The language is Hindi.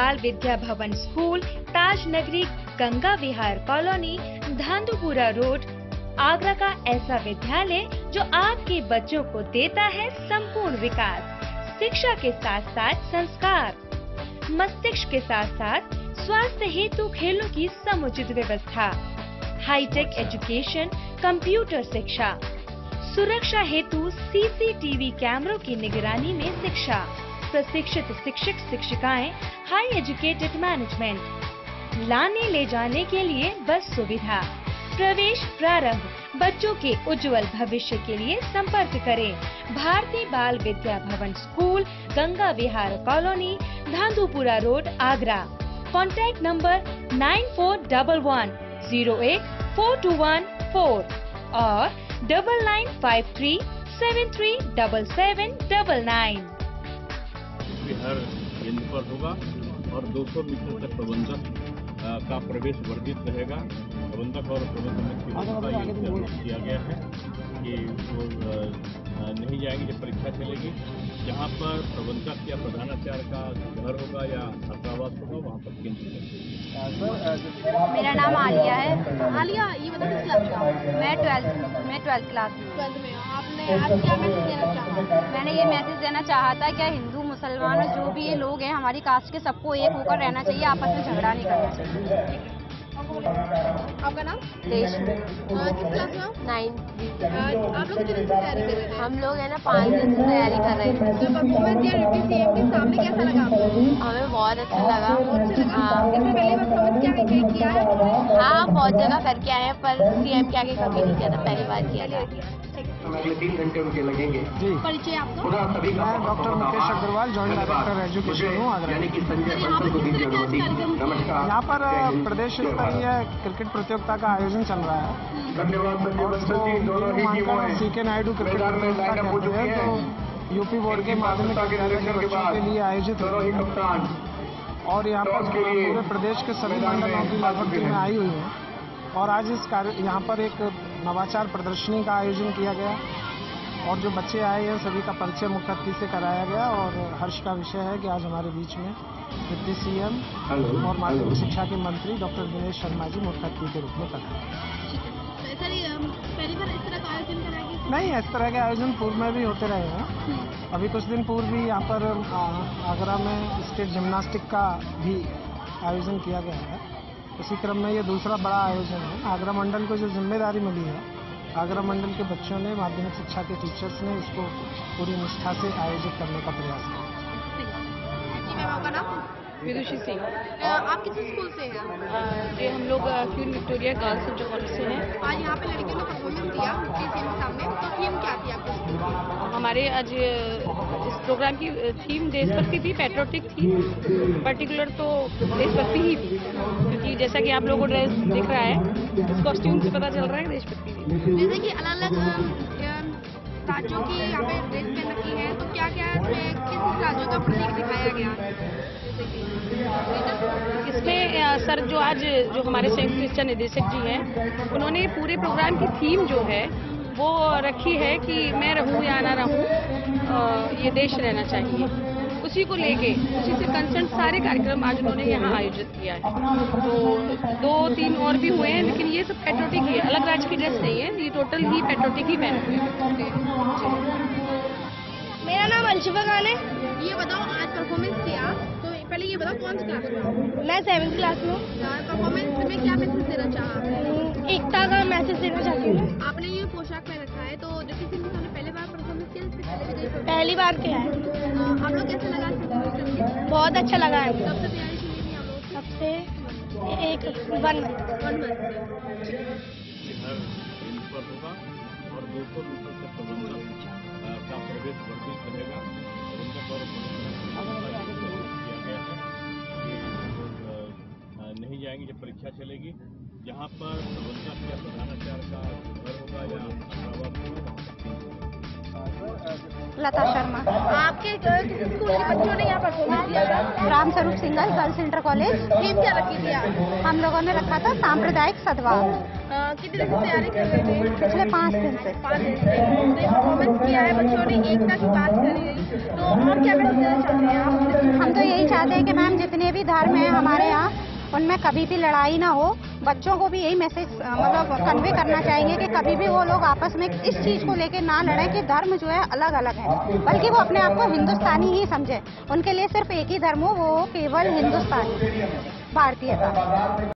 बाल Vidya Bhavan school, Taj Nagari Ganga Vihar colony, Dhandhupura road, Agra का ऐसा विद्यालय जो आपके बच्चों को देता है संपूर्ण विकास, शिक्षा के साथ साथ संस्कार, मस्तिष्क के साथ साथ स्वास्थ्य हेतु खेलों की समुचित व्यवस्था, हाईटेक एजुकेशन, कंप्यूटर शिक्षा, सुरक्षा हेतु सीसीटीवी कैमरों की निगरानी में शिक्षा, प्रशिक्षित शिक्षक शिक्षिकाएं, हाई एजुकेटेड मैनेजमेंट, लाने ले जाने के लिए बस सुविधा, प्रवेश प्रारंभ। बच्चों के उज्जवल भविष्य के लिए संपर्क करें भारतीय Bal Vidya Bhavan school, Ganga Vihar colony, Dhanpura road, Agra. Contact number 9411084214 और 9953737799। हर केंद्र पर होगा और 200 मीटर तक प्रबंधक का प्रवेश वर्जित रहेगा। प्रबंधक और प्रबंधन किया गया है कि वो नहीं जाएंगे जब परीक्षा चलेगी। जहाँ पर प्रबंधक या प्रधानाचार्य का घर होगा या छात्रावास होगा वहाँ पर केंद्र। मेरा नाम आलिया है। आलिया, ये बताओ किस क्लास का? मैं 12th क्लास में। आपने आज क्या मैसेज देना चाहा? मैंने ये मैसेज देना चाहा था क्या हिंदू मुसलमान और जो भी ये लोग हैं हमारी कास्ट के सबको एक होकर रहना चाहिए, आपस में झगड़ा नहीं करना चाहिए। आपका नाम? देश। किस क्लास में? 9th। आप लोग कितने दिन से तैयारी कर रहे हैं? हम लोग है ना 5 दिन से तैयारी कर रहे हैं। जब आपने डीसीएम के सामने कैसा लगा आपको? हमें बहुत अच्छा लगा। इसमें पहले मतलब क्या किया है? हाँ, बहुत जगह करके आए हैं पर सीएम के आगे कभी नहीं किया था, पहली बार किया। अगले 3 घंटे उनके लगेंगे। परिचय आपका? मैं डॉक्टर मकेश अग्रवाल, जॉइंट डायरेक्टर एजुकेशन हूँ, आगरा। संजय बंसल को दीजिए अनुमति। नमस्कार। यहाँ पर प्रदेश स्तरीय क्रिकेट प्रतियोगिता का आयोजन चल रहा है। धन्यवाद संजय बंसल जी, दोनों ही टीमों ने सीके नायडू क्रिकेट प्रतियोगिता जो यूपी बोर्ड के माध्यमिक विद्यालय बच्चों के लिए आयोजित हो रही है और यहाँ पर पूरे प्रदेश के सभी मंडलों की लगभग टीमें आई हुई हैं और आज इस कार्य यहाँ पर एक नवाचार प्रदर्शनी का आयोजन किया गया और जो बच्चे आए हैं सभी का परिचय मुख्य अतिथि से कराया गया और हर्ष का विषय है कि आज हमारे बीच में डीसीएम और माध्यमिक शिक्षा के मंत्री डॉक्टर बुनेश शर्मा जी मुख्य अतिथि के रूप में पधारे। नहीं, इस तरह के आयोजन पूर्व में भी होते रहे हैं। अभी कुछ दिन पूर्व भी यहाँ पर आगरा में स्टेट जिम्नास्टिक का भी आयोजन किया गया है। इसी क्रम में ये दूसरा बड़ा आयोजन है। आग्रहमंडल को जो जिम्मेदारी मिली है, आग्रहमंडल के बच्चों ने, माध्यमिक शिक्षा के टीचर्स ने इसको पूरी निष्ठा से आयोजित करने का प्रयास किया। विदुषी सिंह। आप किस स्कूल से हैं? ये हम लोग फिनिक्स विटोरिया गर्ल्स जो कॉलेज से हैं। आज यहाँ पे लड़के ने परफॉर्मेंस दिया डीसीएम के सामने, तो थीम क्या थी आपको? हमारे आज इस प्रोग्राम की थीम देशभक्ति थी, पैट्रियोटिक थी, पर्टिकुलर तो देशभक्ति ही थी क्योंकि जैसा कि आप लोगों को ड्रेस दिख रहा है, इस कॉस्ट्यूम से पता चल रहा है देशभक्ति थी। जैसे कि अलग अलग राज्यों की यहाँ पे ड्रेस पहन रखी है, तो क्या क्या इसमें किस राज्यों का प्रतीक दिखाया गया? इसमें सर जो आज जो हमारे संयुक्त शिक्षा निदेशक जी हैं उन्होंने पूरे प्रोग्राम की थीम जो है वो रखी है कि मैं रहूं या ना रहूं, ये देश रहना चाहिए, उसी को लेके, उसी से कंसर्न सारे कार्यक्रम आज उन्होंने यहाँ आयोजित किया है। तो 2-3 और भी हुए हैं लेकिन ये सब पैट्रियोटिक ही है, अलग राज्य की ड्रेस नहीं है, ये टोटल ही पैट्रियोटिक ही पहने हुए हैं। मेरा नाम अल्शिफक है। ये बताओ आज परफॉर्मेंस किया, तो पहले ये बताओ कौन सी क्लास में? मैं 7th क्लास में। परफॉर्मेंस में क्या मैसेज देना चाहा? एकता का मैसेज देना चाहती हूँ। आपने ये पोशाक पहन रखा है, तो जैसे पहली बार परफॉर्मेंस किया? पहली बार किया है। आप लोग कैसे लगा? बहुत अच्छा लगा है। कब से तैयारी शुरू की आप लोग? कब से? एक 1 month। नहीं जाएंगे जब परीक्षा चलेगी। जहाँ पर प्रबंधक या प्रधानाचार्य का घर होगा या लता शर्मा। आपके स्कूल के बच्चों ने यहाँ परफॉर्मेंस दिया था? Ramsarup Singhal girls inter college. Theme क्या रखी थी? हम लोगों ने रखा था सांप्रदायिक सद्भाव। कितने दिन से तैयारी कर रहे थे? पिछले 5 दिन से। 5 दिन से परफॉर्मेंस किया है बच्चों ने, एकता की बात करी गई। तो और क्या मैडम देना चाहते हैं आप? हम तो यही चाहते हैं कि मैम जितने भी धर्म हैं हमारे यहाँ उनमें कभी भी लड़ाई ना हो। बच्चों को भी यही मैसेज मतलब कन्वे करना चाहेंगे कि कभी भी वो लोग आपस में इस चीज़ को लेके ना लड़ें कि धर्म जो है अलग अलग है, बल्कि वो अपने आप को हिंदुस्तानी ही समझें। उनके लिए सिर्फ एक ही धर्म हो, वो केवल हिंदुस्तानी भारतीयता।